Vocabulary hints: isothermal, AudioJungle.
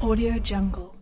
AudioJungle.